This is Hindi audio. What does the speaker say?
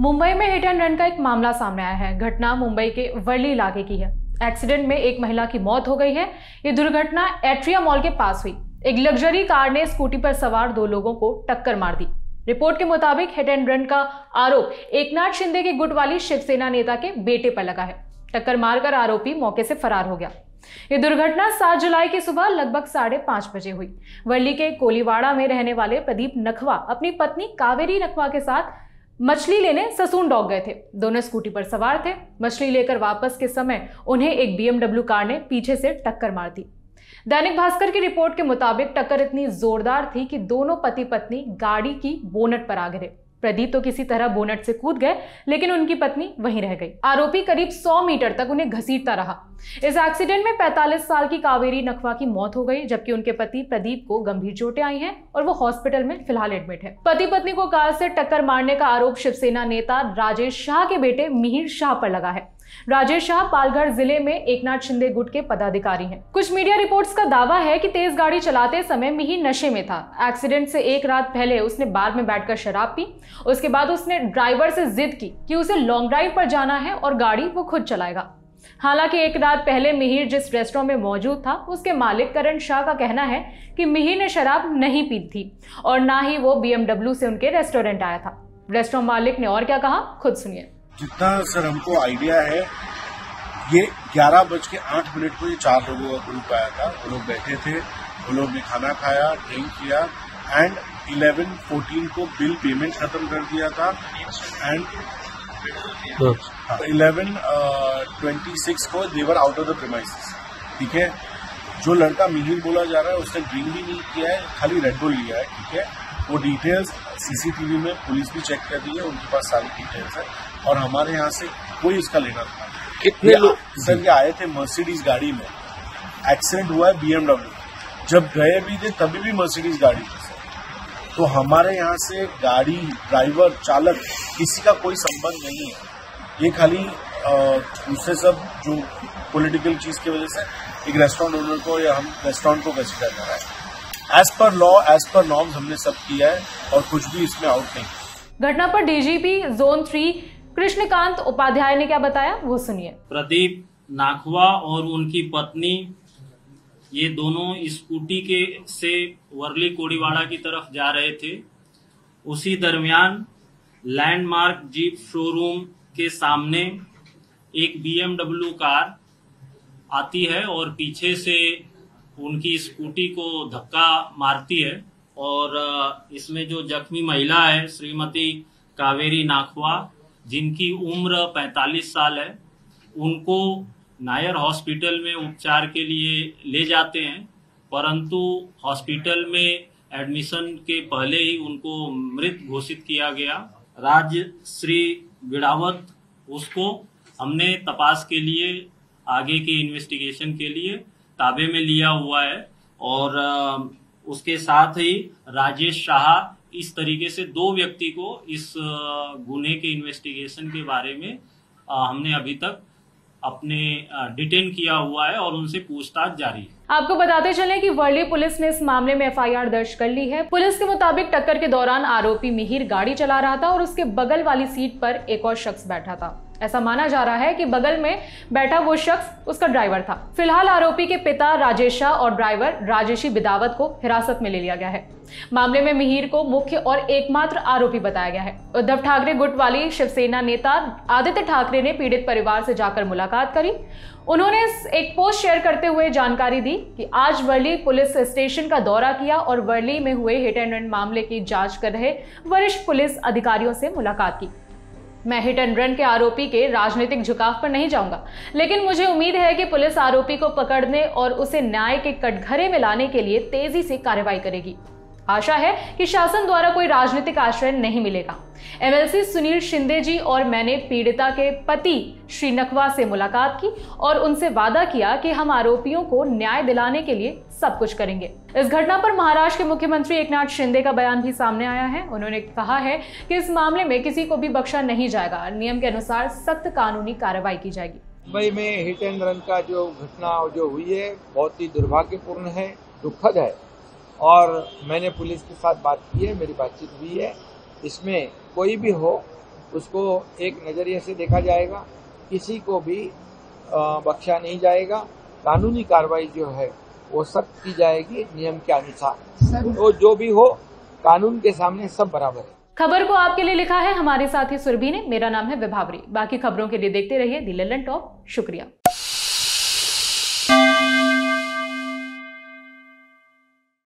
मुंबई में हिट एंड रन का एक मामला सामने आया है। घटना मुंबई के वर्ली इलाके की है। एक्सीडेंट में एक महिला की मौत हो गई है। ये दुर्घटना एट्रिया मॉल के पास हुई। एक लग्जरी कार ने स्कूटी पर सवार दो लोगों को टक्कर मार दी। रिपोर्ट के मुताबिक हिट एंड रन का आरोप एकनाथ शिंदे के गुट वाली शिवसेना नेता के बेटे पर लगा है। टक्कर मारकर आरोपी मौके से फरार हो गया। ये दुर्घटना 7 जुलाई की सुबह लगभग 5:30 बजे हुई। वर्ली के कोलीवाड़ा में रहने वाले प्रदीप नखवा अपनी पत्नी कावेरी नखवा के साथ मछली लेने ससुन डॉग गए थे। दोनों स्कूटी पर सवार थे। मछली लेकर वापस के समय उन्हें एक BMW कार ने पीछे से टक्कर मार दी। दैनिक भास्कर की रिपोर्ट के मुताबिक टक्कर इतनी जोरदार थी कि दोनों पति पत्नी गाड़ी की बोनट पर आ गिरे। प्रदीप तो किसी तरह बोनट से कूद गए, लेकिन उनकी पत्नी वहीं रह गई। आरोपी करीब 100 मीटर तक उन्हें घसीटता रहा। इस एक्सीडेंट में 45 साल की कावेरी नखवा की मौत हो गई, जबकि उनके पति प्रदीप को गंभीर चोटें आई हैं और वो हॉस्पिटल में फिलहाल एडमिट है। पति पत्नी को कार से टक्कर मारने का आरोप शिवसेना नेता राजेश शाह के बेटे मिहिर शाह पर लगा है। राजेश शाह पालघर जिले में एकनाथ शिंदे गुट के पदाधिकारी हैं। कुछ मीडिया रिपोर्ट्स का दावा है कि तेज गाड़ी चलाते समय मिहिर नशे में था। एक्सीडेंट से एक रात पहले उसने बार में बैठकर शराब पी। उसके बाद उसने ड्राइवर से जिद की कि उसे लॉन्ग ड्राइव पर जाना है और गाड़ी वो खुद चलाएगा। हालांकि एक रात पहले मिहिर जिस रेस्टोरेंट में मौजूद था, उसके मालिक करण शाह का कहना है कि मिहिर ने शराब नहीं पी थी और ना ही वो BMW से उनके रेस्टोरेंट आया था। रेस्टोरेंट मालिक ने और क्या कहा, खुद सुनिए। जितना सर हमको आइडिया है, ये 11:08 पर ये 4 लोगों का ग्रुप आया था। वो लोग बैठे थे, वो लोग ने खाना खाया, ड्रिंक किया एंड 11:14 को बिल पेमेंट खत्म कर दिया था एंड 11:26 को they were out of the premises. ठीक है, जो लड़का मिहिर बोला जा रहा है उसने ड्रिंक भी नहीं किया है, खाली रेड बुल लिया है। ठीक है, वो डिटेल्स CCTV में पुलिस भी चेक कर दी है, उनके पास सारी डिटेल्स है और हमारे यहाँ से कोई इसका लेना था। कितने लोग सर ये आए थे मर्सिडीज गाड़ी में, एक्सीडेंट हुआ है BMW। जब गए भी थे तभी भी मर्सिडीज गाड़ी थी सर। तो हमारे यहाँ से गाड़ी, ड्राइवर, चालक, किसी का कोई संबंध नहीं है। ये खाली उससे सब जो पॉलिटिकल चीज की वजह से एक रेस्टोरेंट ओनर को या हम रेस्टोरेंट को कंसिडर कर रहा है। As per law, as per norms हमने सब किया है और कुछ भी इसमें आउट नहीं। घटना पर DGP जोन 3 कृष्णकांत उपाध्याय ने क्या बताया, वो सुनिए। प्रदीप नाखवा और उनकी पत्नी ये दोनों स्कूटी के से वर्ली कोड़ीवाड़ा की तरफ जा रहे थे। उसी दरमियान लैंडमार्क जीप शोरूम के सामने एक BMW कार आती है और पीछे से उनकी स्कूटी को धक्का मारती है और इसमें जो जख्मी महिला है श्रीमती कावेरी नाखवा, जिनकी उम्र 45 साल है, उनको नायर हॉस्पिटल में उपचार के लिए ले जाते हैं, परंतु हॉस्पिटल में एडमिशन के पहले ही उनको मृत घोषित किया गया। राजश्री बिदावत उसको हमने तपास के लिए, आगे की इन्वेस्टिगेशन के लिए ताबे में लिया हुआ है और उसके साथ ही राजेश शाह, इस तरीके से 2 व्यक्ति को इस गुने के इन्वेस्टिगेशन के बारे में हमने अभी तक अपने डिटेन किया हुआ है और उनसे पूछताछ जारी है। आपको बताते चलें कि वर्ली पुलिस ने इस मामले में FIR दर्ज कर ली है। पुलिस के मुताबिक टक्कर के दौरान आरोपी मिहिर गाड़ी चला रहा था और उसके बगल वाली सीट पर एक और शख्स बैठा था। ऐसा माना जा रहा है कि बगल में बैठा वो शख्स उसका ड्राइवर था। फिलहाल आरोपी के पिता राजेश शाह और ड्राइवर राजश्री बिदावत को हिरासत में ले लिया गया है। मामले में मिहिर को मुख्य और एकमात्र आरोपी बताया गया है। उद्धव ठाकरे गुट वाली शिवसेना नेता आदित्य ठाकरे ने पीड़ित परिवार से जाकर मुलाकात करी। उन्होंने एक पोस्ट शेयर करते हुए जानकारी दी कि आज वर्ली पुलिस स्टेशन का दौरा किया और वर्ली में हुए हिट एंड रन मामले की जांच कर रहे वरिष्ठ पुलिस अधिकारियों से मुलाकात की। मैं हिट एंड रन के आरोपी के राजनीतिक झुकाव पर नहीं जाऊंगा, लेकिन मुझे उम्मीद है कि पुलिस आरोपी को पकड़ने और उसे न्याय के कटघरे में लाने के लिए तेजी से कार्रवाई करेगी। आशा है कि शासन द्वारा कोई राजनीतिक आश्रय नहीं मिलेगा। MLC सुनील शिंदे जी और मैंने पीड़िता के पति श्री नखवा से मुलाकात की और उनसे वादा किया कि हम आरोपियों को न्याय दिलाने के लिए सब कुछ करेंगे। इस घटना पर महाराष्ट्र के मुख्यमंत्री एकनाथ शिंदे का बयान भी सामने आया है। उन्होंने कहा है कि इस मामले में किसी को भी बख्शा नहीं जाएगा। नियम के अनुसार सख्त कानूनी कार्रवाई की जाएगी। मुंबई में हिट एंड रन का जो घटना जो हुई है बहुत ही दुर्भाग्यपूर्ण है, दुखद है और मैंने पुलिस के साथ बात की है, मेरी बातचीत हुई है। इसमें कोई भी हो उसको एक नजरिए से देखा जाएगा, किसी को भी बख्शा नहीं जाएगा। कानूनी कार्रवाई जो है वो सब की जाएगी नियम के अनुसार, तो जो भी हो कानून के सामने सब बराबर है। खबर को आपके लिए लिखा है हमारे साथी सुरभि ने। मेरा नाम है विभावरी। बाकी खबरों के लिए देखते रहिए द लल्लनटॉप। शुक्रिया।